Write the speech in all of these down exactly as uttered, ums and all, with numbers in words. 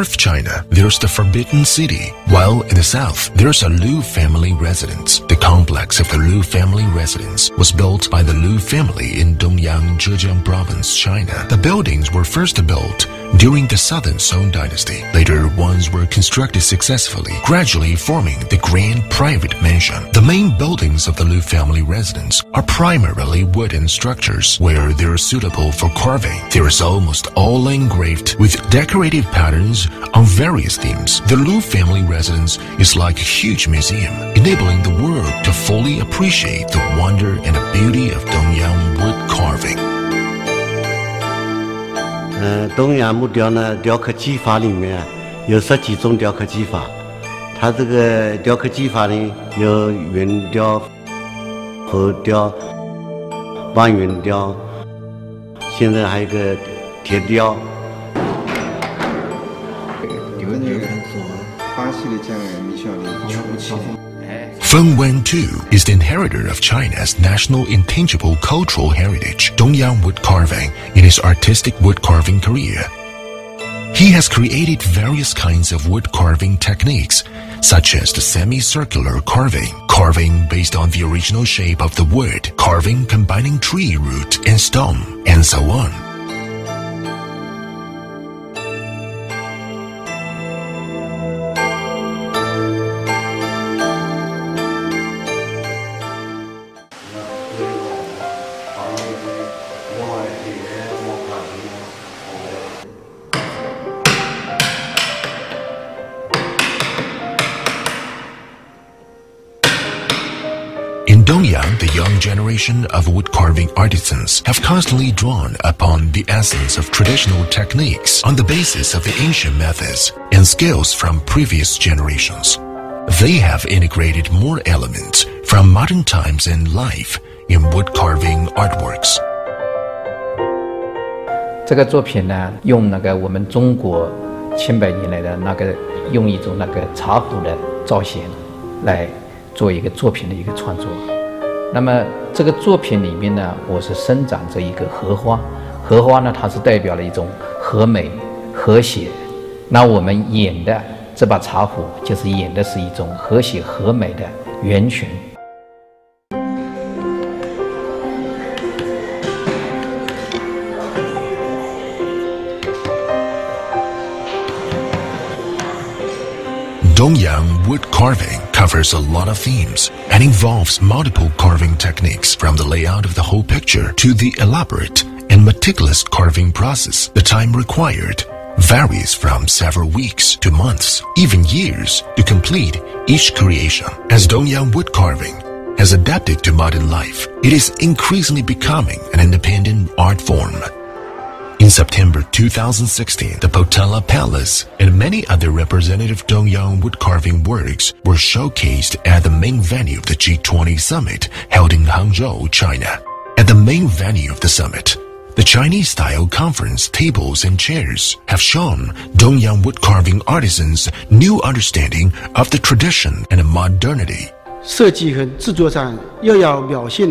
North China, there's the Forbidden City, while in the south, there's a Lu-Family Residence. The complex of the Lu-Family Residence was built by the Lu family in Dongyang, Zhejiang Province, China. The buildings were first built during the Southern Song Dynasty. Later ones were constructed successfully, gradually forming the grand private mansion. The main buildings of the Lu family residence are primarily wooden structures where they are suitable for carving. They are almost all engraved with decorative patterns on various themes. The Lu family residence is like a huge museum, enabling the world to fully appreciate the wonder and the beauty of Dongyang wood carving. 呃，东阳木雕呢，雕刻技法里面啊，有十几种雕刻技法。它这个雕刻技法呢，有圆雕、弧雕、半圆雕，现在还有一个铁雕。你们这个巴西的匠人米歇尔·楚奇。 Feng Wentuo is the inheritor of China's national intangible cultural heritage, Dongyang wood carving, in his artistic wood carving career. He has created various kinds of wood carving techniques, such as the semicircular carving, carving based on the original shape of the wood, carving combining tree root and stem, and so on. Dongyang, the young generation of wood carving artisans have constantly drawn upon the essence of traditional techniques on the basis of the ancient methods and skills from previous generations. They have integrated more elements from modern times and life in wood carving artworks. 这个作品呢，用那个我们中国千百年来的那个，用一种那个茶壶的造型来做一个作品的一个创作。 那么这个作品里面呢，我是生长着一个荷花，荷花呢，它是代表了一种和美、和谐。那我们演的这把茶壶，就是演的是一种和谐和美的源泉。 Dongyang wood carving covers a lot of themes and involves multiple carving techniques, from the layout of the whole picture to the elaborate and meticulous carving process. The time required varies from several weeks to months, even years, to complete each creation. As Dongyang wood carving has adapted to modern life, it is increasingly becoming an independent art form. In September two thousand sixteen, the Potala Palace and many other representative Dongyang wood carving works were showcased at the main venue of the G twenty summit held in Hangzhou, China. At the main venue of the summit, the Chinese-style conference tables and chairs have shown Dongyang wood carving artisans new understanding of the tradition and modernity. 设计和制作上又要表现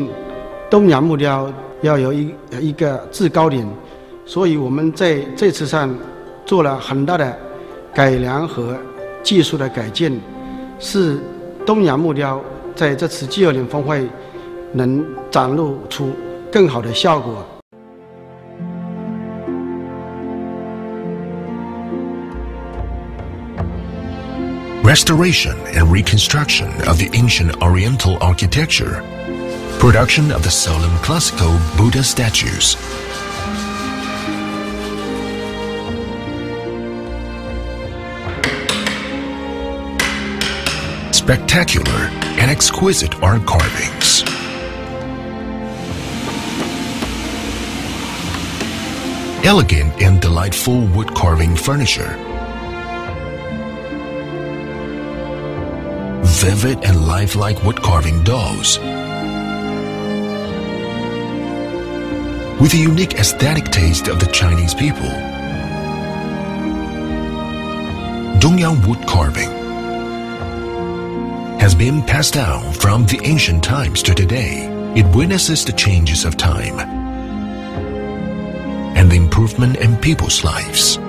东洋木雕要有一一个制高点。 所以我们在这次上做了很大的改良和技术的改进，是东洋木雕在这次G twenty峰会能展露出更好的效果。 Restoration and reconstruction of the ancient Oriental architecture, production of the solemn classical Buddha statues. Spectacular and exquisite art carvings. Elegant and delightful wood carving furniture. Vivid and lifelike wood carving dolls. With the unique aesthetic taste of the Chinese people, Dongyang wood carving has been passed down from the ancient times to today. It witnesses the changes of time and the improvement in people's lives.